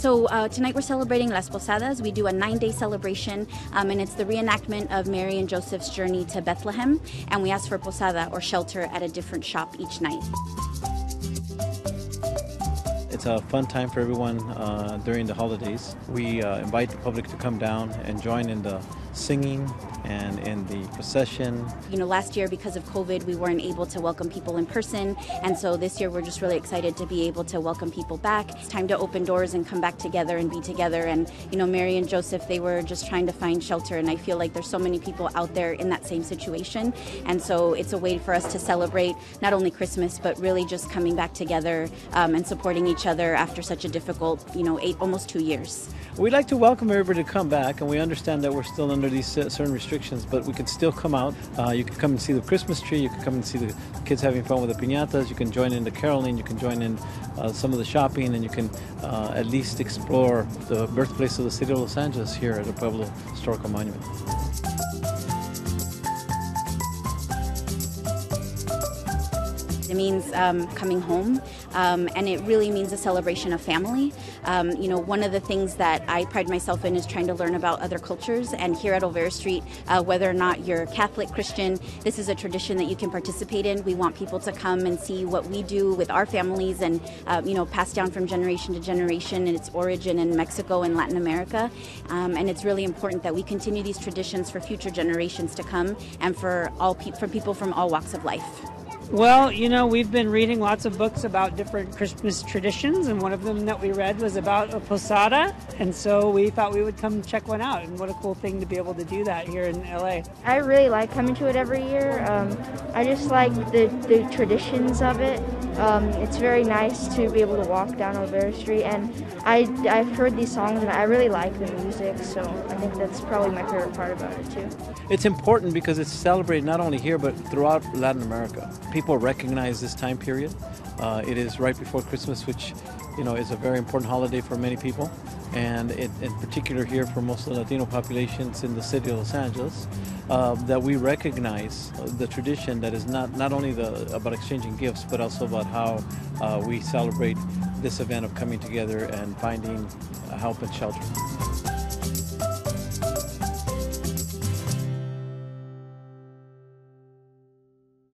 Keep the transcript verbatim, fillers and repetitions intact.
So uh, tonight we're celebrating Las Posadas. We do a nine-day celebration, um, and it's the reenactment of Mary and Joseph's journey to Bethlehem, and we ask for posada, or shelter, at a different shop each night. It's a fun time for everyone uh, during the holidays. We uh, invite the public to come down and join in the singing and in the procession. You know, last year, because of COVID, we weren't able to welcome people in person, and so this year we're just really excited to be able to welcome people back. It's time to open doors and come back together and be together. And you know, Mary and Joseph, they were just trying to find shelter, and I feel like there's so many people out there in that same situation, and so it's a way for us to celebrate not only Christmas, but really just coming back together um, and supporting each other other after such a difficult, you know, eight, almost two years. We'd like to welcome everybody to come back, and we understand that we're still under these certain restrictions, but we can still come out. Uh, you can come and see the Christmas tree, you can come and see the kids having fun with the piñatas, you can join in the caroling, you can join in uh, some of the shopping, and you can uh, at least explore the birthplace of the city of Los Angeles here at the Pueblo Historical Monument. It means um, coming home, um, and it really means a celebration of family. Um, you know, one of the things that I pride myself in is trying to learn about other cultures, and here at Olvera Street, uh, whether or not you're Catholic, Christian, this is a tradition that you can participate in. We want people to come and see what we do with our families, and uh, you know, passed down from generation to generation, and its origin in Mexico and Latin America. Um, and it's really important that we continue these traditions for future generations to come, and for all pe for people from all walks of life. Well, you know, we've been reading lots of books about different Christmas traditions, and one of them that we read was about a posada, and so we thought we would come check one out, and what a cool thing to be able to do that here in L A. I really like coming to it every year. Um, I just like the, the traditions of it. Um, it's very nice to be able to walk down Olvera Street, and I, I've heard these songs, and I really like the music, so I think that's probably my favorite part about it, too. It's important because it's celebrated not only here, but throughout Latin America. People recognize this time period. Uh, it is right before Christmas, which, you know, is a very important holiday for many people, and it, in particular here for most of the Latino populations in the city of Los Angeles, uh, that we recognize the tradition that is not, not only the, about exchanging gifts, but also about how uh, we celebrate this event of coming together and finding help and shelter.